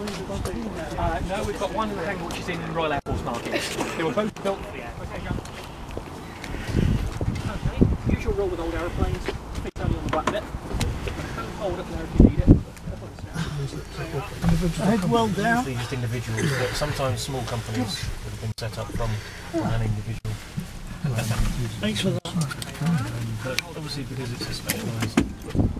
No, we've got one in the hangar which is in Royal Air Force Market. They were both built for the air. Okay. Usual rule with old aeroplanes, feet only on the black bit. Hold up there if you need it. Head well down. Usually just individuals, but sometimes small companies that have been set up from an individual. Thanks for that. But obviously because it's a specialised